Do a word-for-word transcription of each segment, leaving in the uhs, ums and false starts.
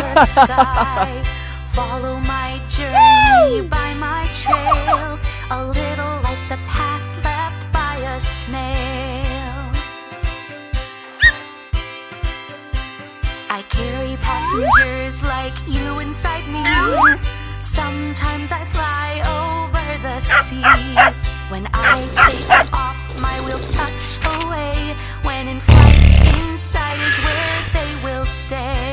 the sky. Follow my journey by my trail, a little like the path left by a snail. I carry passengers like you inside me. Sometimes I fly over the sea. When I take off, my wheels tuck away. When in flight, inside is where they will stay.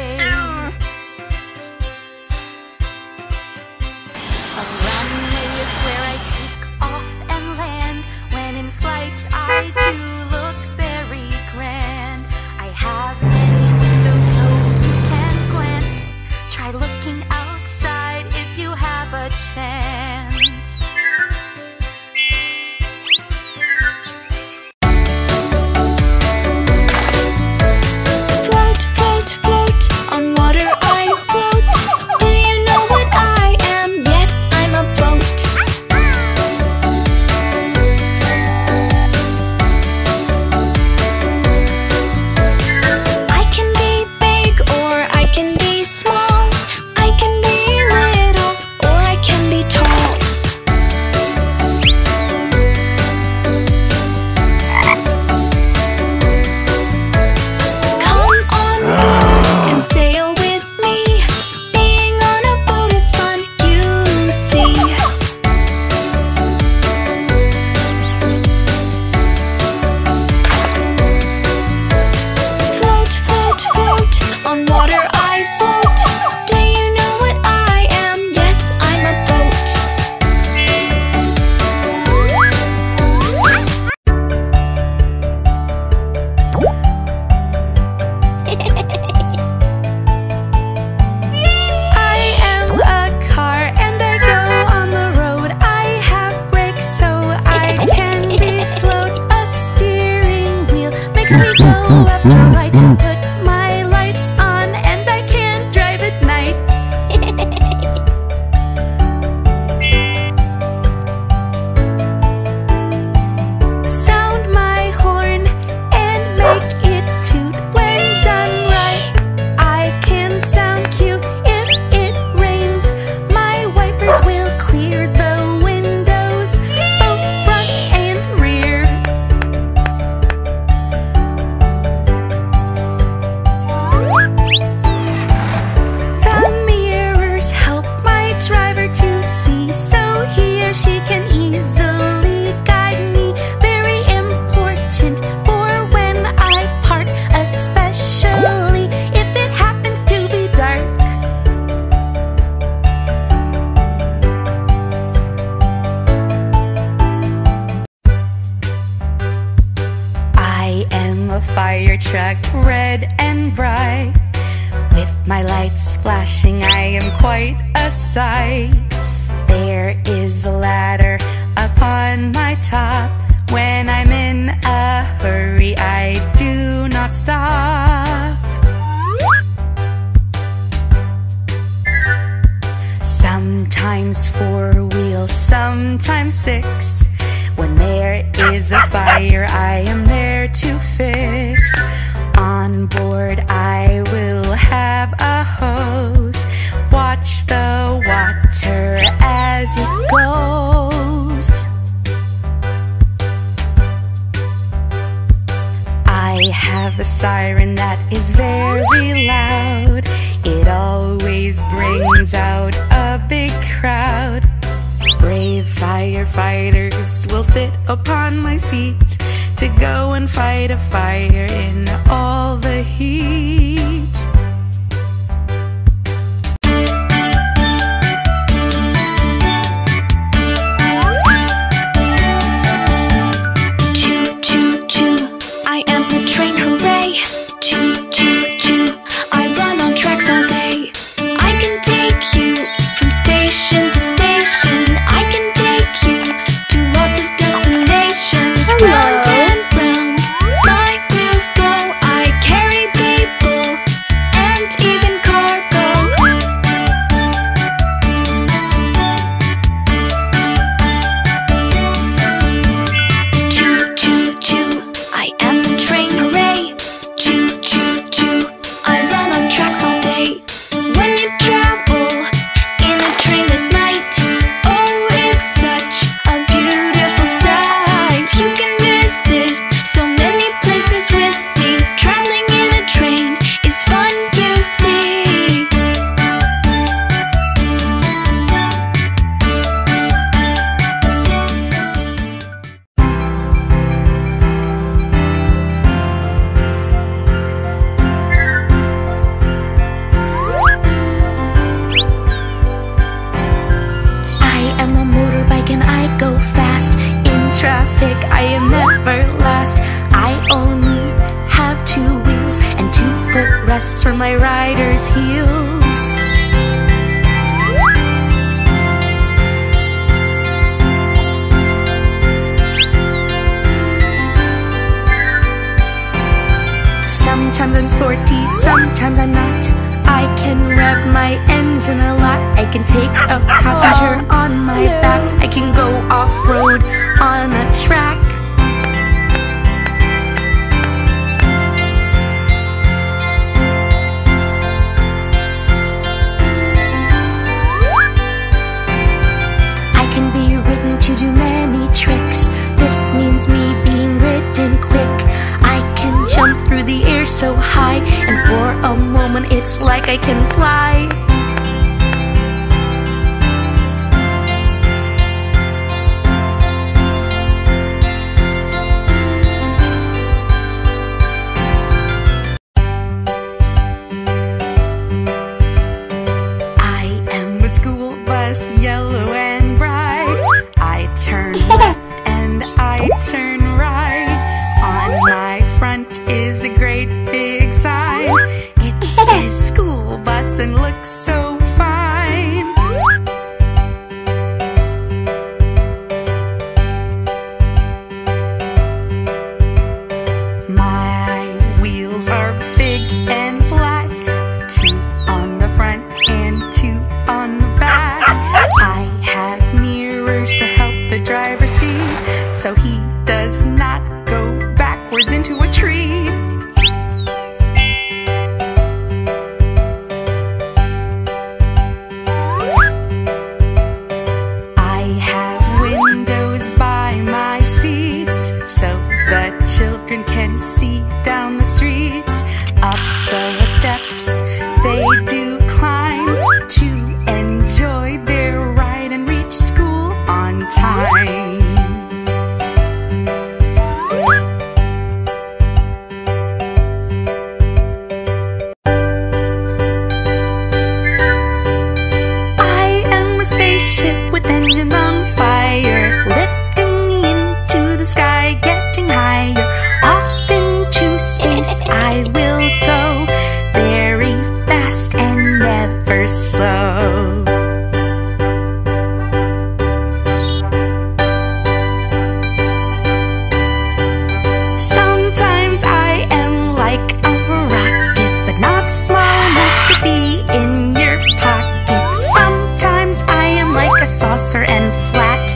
A runway is where I take off and land. When in flight, I do look very grand. I have many windows so you can glance. Try looking outside if you have a chance. Float, float, float, on water I float. Do you know what I am? Yes, I'm a boat. I can be big or I can be small. I can be little or I can be tall. Come on board and sail with me. Being on a boat is fun, you see. Float, float, float, on water I float. Do you know what I am? Yes, I'm a boat. I am a car and I go on the road. I have brakes so I can be slowed. A steering wheel makes me go left to right. Put my lights on and I can drive at night. Sound my horn and make it toot. When done right, I can sound cute. If it rains, my wipers will clear the windows, both front and rear. The mirrors help my driver to see, so he or she can easily guide me. Very important for when I park, especially if it happens to be dark. I am a fire truck, red and bright. With my lights flashing, I am quite a sight. There is a ladder upon my top. When I'm in a hurry, I do not stop. Sometimes four wheels, sometimes six. When there is a fire, I am there to fix. On board, I will have a hose. Watch the water as it goes. I have a siren that is very loud. It always brings out a big crowd. Brave firefighters will sit upon my seat to go and fight a fire in all the heat. Choo, choo, choo, I am the train, hooray. Choo, choo, choo, I run on tracks all day. I can take you from station to station. I can take you to lots of destinations. Round and round, my wheels go. I carry people boots from my rider's heels. Sometimes I'm sporty, sometimes I'm not. I can rev my engine a lot. I can take a passenger on my back. I can go off-road on a track. To do many tricks. This means me being ridden quick. I can jump through the air so high, and for a moment it's like I can fly. I am a school bus, yellow and bright. Turn left and I turn right. On my front is a great big sign. It says school bus and looks so fine. My wheels are big and black. Two on the front and two on the back. I have mirrors to help the driver see, so he does not go backwards into a tree. I have windows by my seats, so the children can see down the streets. Up the steps they do climb to enjoy their ride and reach school on time. I am a spaceship with engines on fire, lifting into the sky, getting higher. Off into space I will go, very fast and never slow. Saucer and flat,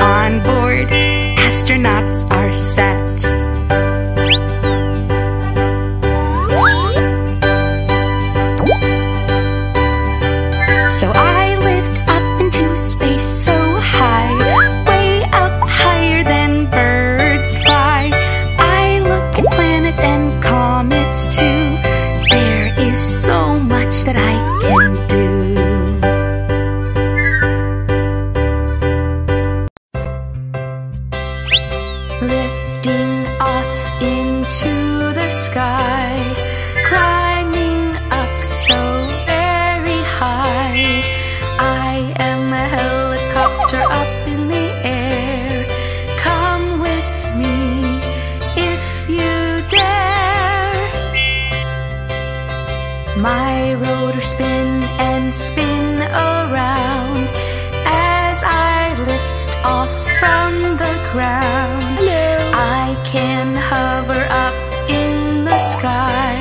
on board astronauts are set. So I lift up into space so high, way up higher than birds fly. I look at planets and comets too. There is so much that I can do. Lifting off into the sky, climbing up so very high. I am a helicopter up in the air. Come with me if you dare. My rotor spin and spin around as I lift off from the ground. Can hover up in the sky.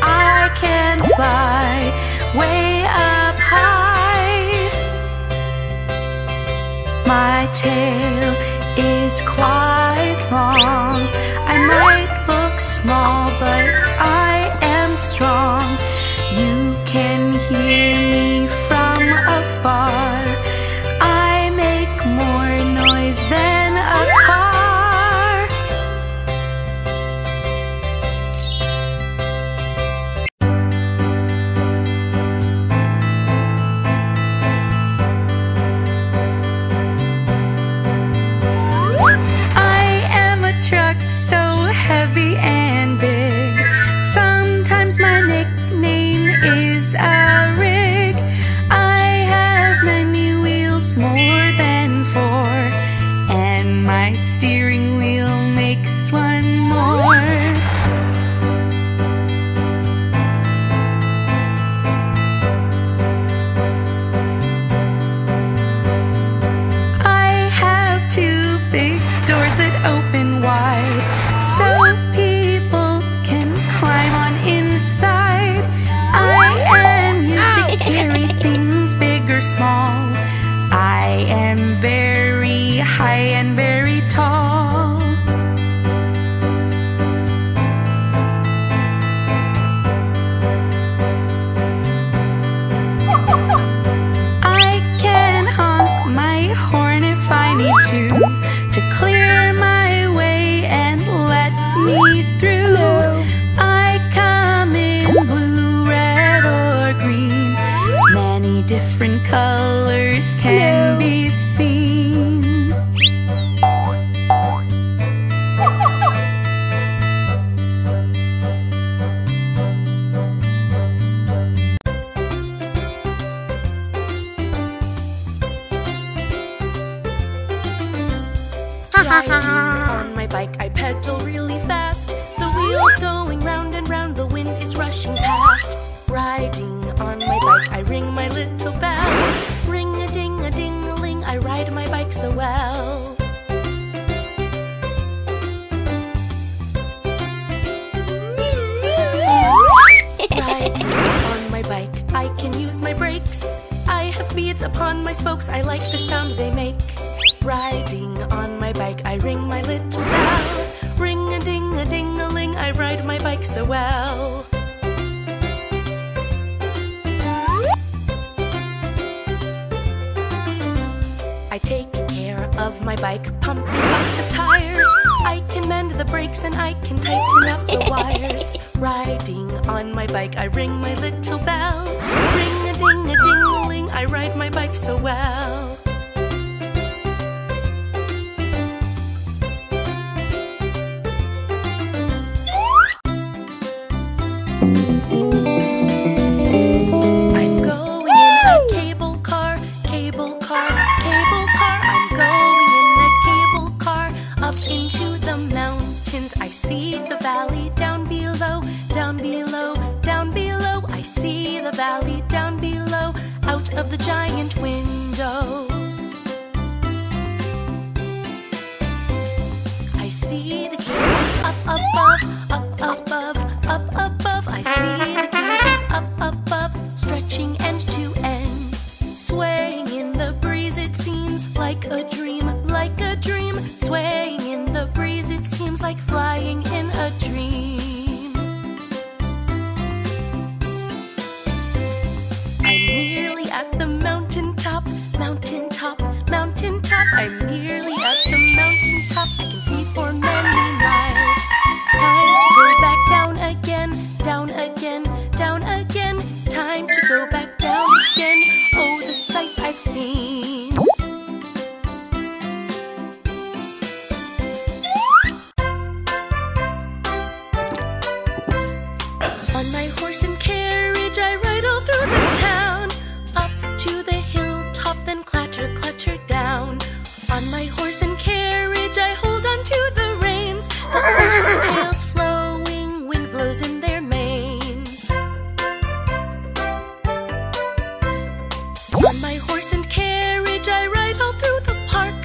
I can fly way up high. My tail is quite long. I might look small, but I am strong. You can hear me from afar. I make more noise than a car. Trucks. bikes. I have beads upon my spokes, I like the sound they make. Riding on my bike, I ring my little bell. Ring-a-ding-a-ding-a-ling, I ride my bike so well. I take care of my bike, pumping up the tires. I can mend the brakes and I can tighten up the wires. Riding on my bike, I ring my little bell. Ring-a-ding-a-ding-a-ling, I ride my bike so well. Of the giant windows, I see the cables up above, up above, up above. I see the cables up above, stretching end to end, swaying in the breeze. It seems like a dream, like a dream, swaying in the breeze. It seems like flying in a dream. Mountaintop, mountaintop, mountaintop. I'm nearly at the mountaintop. I can see for many miles. Time to go back down again, down again, down again. Time to go back down again. Oh, the sights I've seen. On my horse and carriage, I ride all through the town. Down. On my horse and carriage, I hold on to the reins. The horses' tails flowing, wind blows in their manes. On my horse and carriage, I ride all through the park.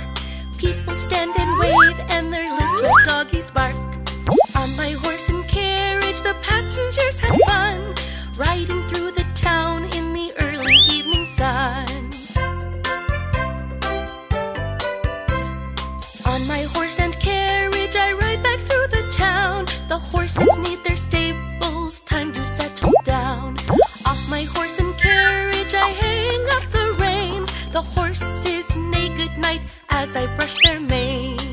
People stand and wave, and their little doggies bark. On my horse and carriage, the passengers have fun, riding through the town in the early evening sun. On my horse and carriage, I ride back through the town. The horses need their stables, time to settle down. Off my horse and carriage, I hang up the reins. The horses neigh goodnight as I brush their manes.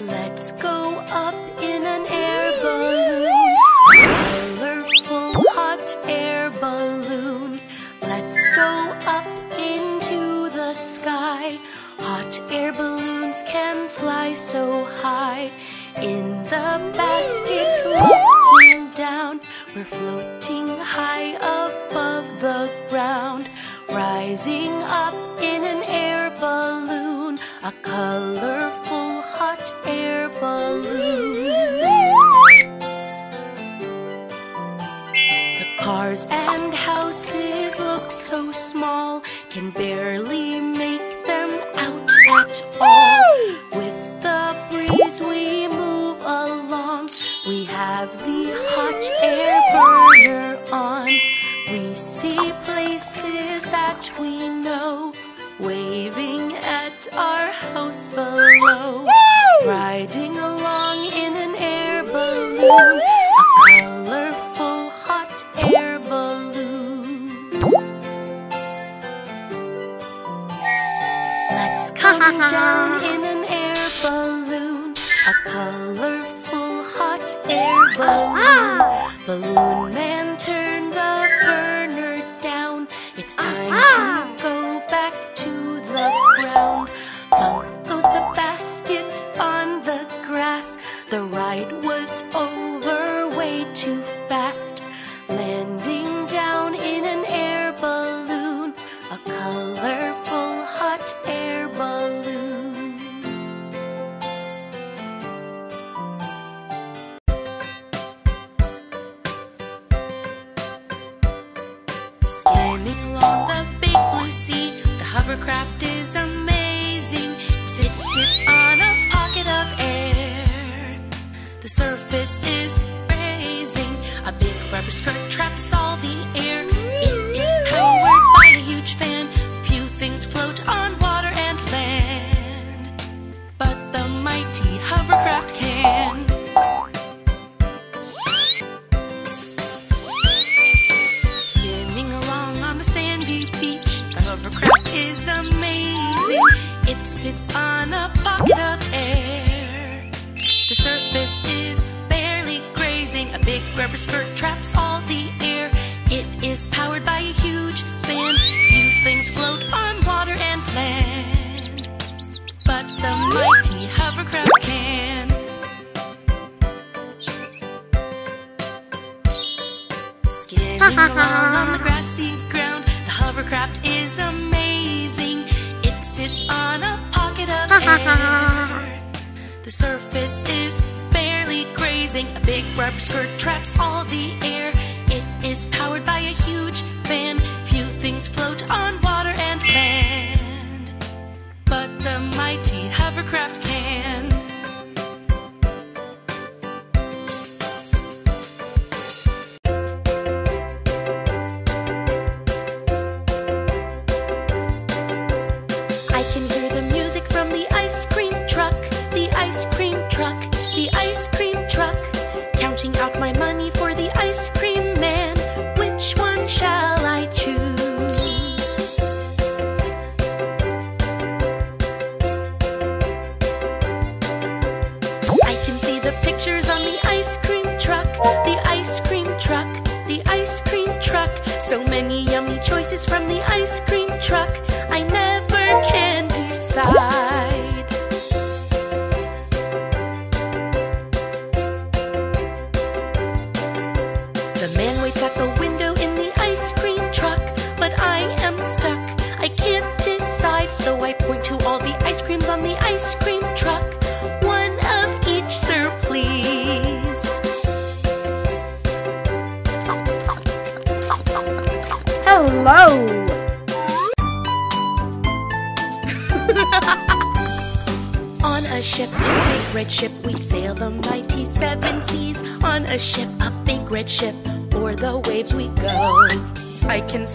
Let's go up in an air balloon, colorful hot air balloon. Let's go up into the sky. Hot air balloons can fly so high. In the basket looking down, we're floating high above the ground. Rising up in an air balloon, a colorful hot air balloon. Cars and houses look so small, can barely make them out at all. With the breeze we move along, we have the hot air burner on. We see places that we know, waving at our house below. Riding along in an air balloon, a colorful hot air balloon. Let's come down in an air balloon, a colorful hot air balloon. Balloon man, turn the burner down. It's time to go back to the ground. Bump goes the basket on the grass. The ride was over way too fast. Landing down in an air balloon, a colorful hot air balloon. Skimming along the big blue sea, the hovercraft is amazing. It sits on a pocket of air. surface is raising. A big rubber skirt traps all the air. It is powered by a huge fan. Few things float on water and land, but the mighty hovercraft can. Skimming along on the sandy beach, the hovercraft is amazing. It sits on a pocket of air. The surface is barely grazing. A big rubber skirt traps all the air. It is powered by a huge fan. Few things float on water and land, but the mighty hovercraft can. Skimming along on the grassy ground, the hovercraft is amazing. Sits on a pocket of air. The surface is barely grazing. A big rubber skirt traps all the air. It is powered by a huge fan. Few things float on water and land, but the mighty hovercraft can.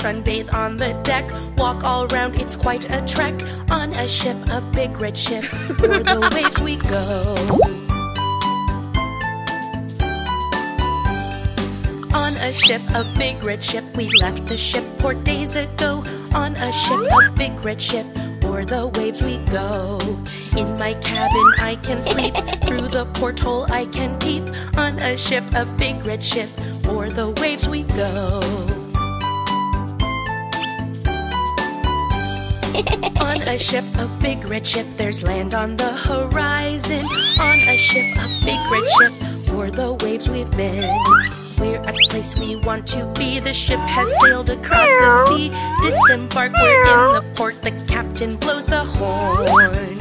Sunbathe on the deck, walk all round, it's quite a trek. On a ship, a big red ship, o'er the waves we go. On a ship, a big red ship, we left the ship port days ago. On a ship, a big red ship, o'er the waves we go. In my cabin I can sleep, through the porthole I can peep. On a ship, a big red ship, o'er the waves we go. On a ship, a big red ship, there's land on the horizon. On a ship, a big red ship, o'er the waves we've been. We're at the place we want to be. The ship has sailed across the sea. Disembark, we're in the port. The captain blows the horn.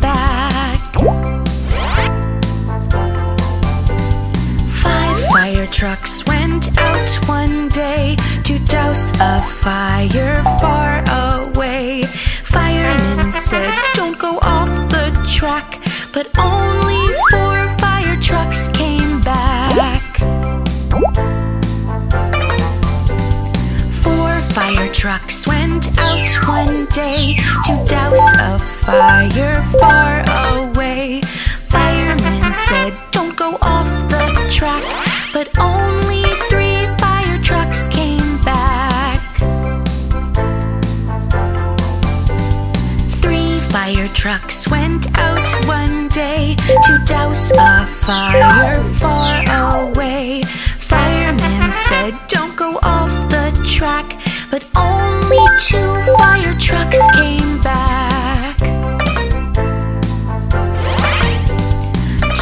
Back. trucks went out one day to douse a fire far away. Firemen said, don't go off the track, but only four fire trucks came back. Four fire trucks went out one day to douse a fire far away. Firemen said, don't go off the track, but only three fire trucks came back. Three fire trucks went out one day to douse a fire far away. Firemen said, don't go off the track, but only two fire trucks came back.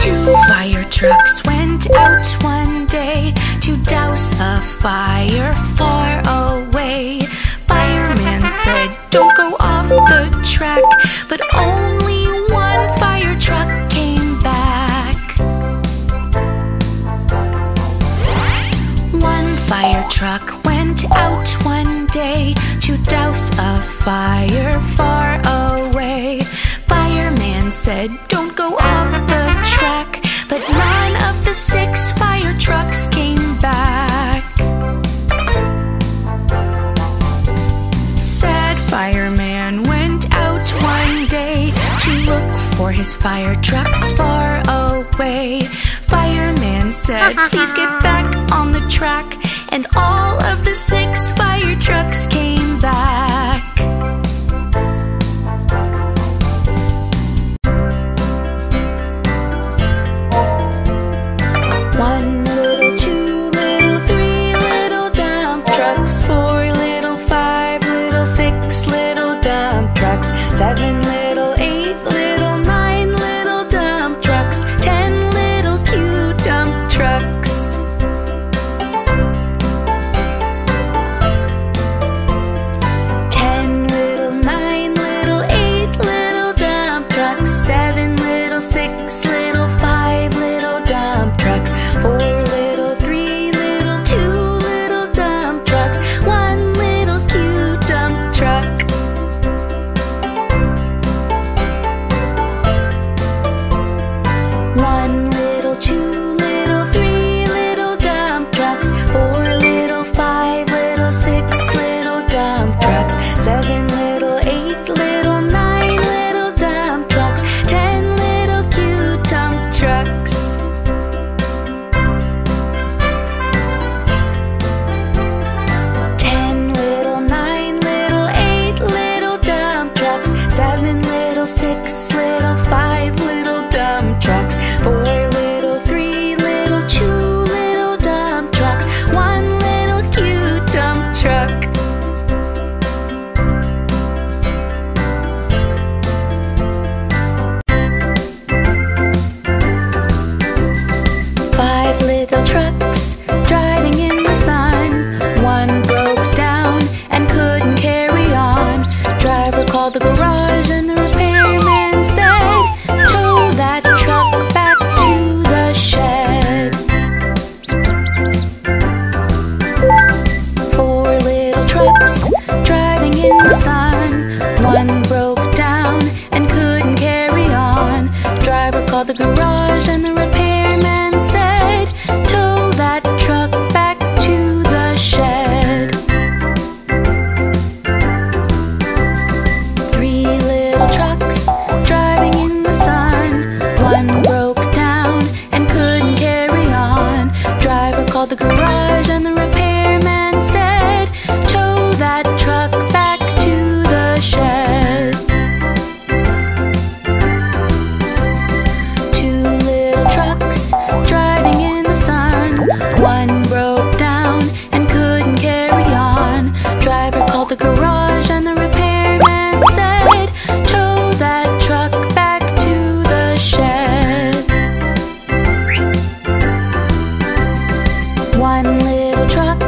Two fire trucks went out one day to douse a fire far away. Fireman said, don't go off the track, but only one fire truck came back. One fire truck went out one day to douse a fire far away. Fireman said, don't go off the track, but none of the six fire trucks came back. Sad fireman went out one day to look for his fire trucks far away. Fireman said, please get back on the track, and all of the six fire trucks came back. One little, two little, three little dump trucks, four little, five little, six little dump trucks, seven little, eight little, nine little dump trucks, ten little cute dump trucks. Ten little, nine little, eight little dump trucks, seven little, six little, five little dump trucks, four little, three little, two little dump trucks, one little cute dump truck. One little, two little, three little dump trucks, four little, five little, six little dump trucks, seven little, eight little, nine little dump trucks, ten little cute dump trucks. Ten little, nine little, eight little dump trucks, seven little, six little, five little dump trucks, four little, three little, two little dump trucks, one little cute dump truck. Five little trucks driving in the sun. One broke down and couldn't carry on. Driver called the garage and the repairman said, tow that truck back to the shed. Four little trucks driving in the sun. One broke down and couldn't carry on. Driver called the garage and the repairman said, tow that truck back to the shed. Three little trucks driving in the sun. One broke down and couldn't carry on. Driver called the garage and the repairman said, tow that truck back to the shed. Two little trucks driving in the sun. One broke down and couldn't carry on. Driver called the garage and the repairman said, tow that truck back to the shed. One little truck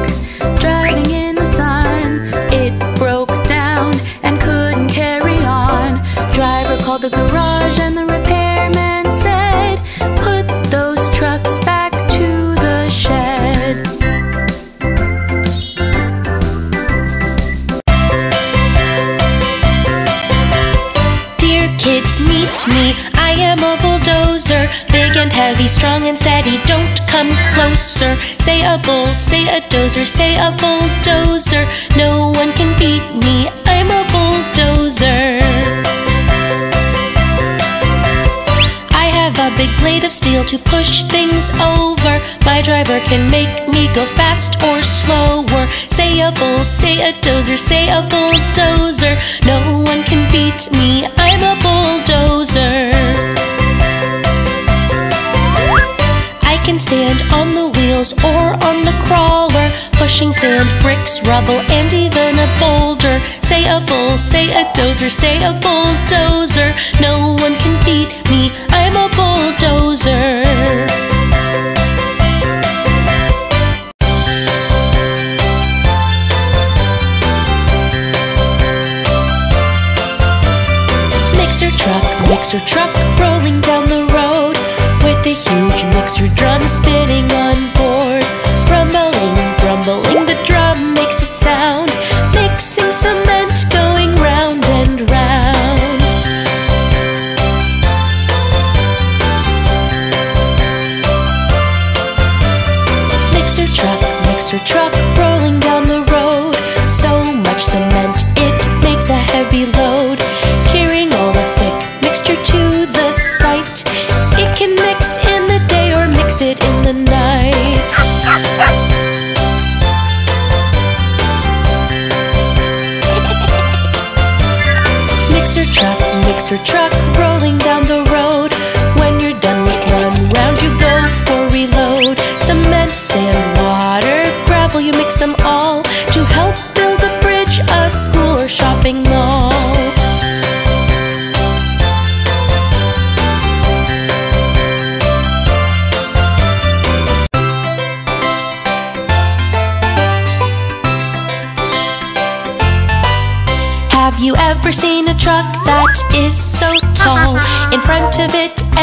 driving in the sun. It broke down and couldn't carry on. Driver called the garage and the repairman said, put those trucks back to the shed. come closer. Say a bull, say a dozer, say a bulldozer. No one can beat me, I'm a bulldozer. I have a big blade of steel to push things over. My driver can make me go fast or slower. Say a bull, say a dozer, say a bulldozer. No one can beat me, I'm a bulldozer. I can stand on the wheels or on the crawler, pushing sand, bricks, rubble, and even a boulder. Say a bull, say a dozer, say a bulldozer. No one can beat me, I'm a bulldozer. Mixer truck, mixer truck, rolling down the road, with a huge mixer drum spinning on board. Rumbling, rumbling, the drum makes a sound, mixing cement, going round and round. Mixer truck, mixer truck, rolling down the road, so much cement, it makes a heavy load. Carrying all the thick mixture to the site, it can mix in the day or mix it in the night. Mixer truck, mixer truck, rolling down the road. When you're done with one round, you go for reload. Cement, sand, water, gravel, you mix them all to help build a bridge, a school, or shopping mall. Have you ever seen a truck that is so tall? In front of it,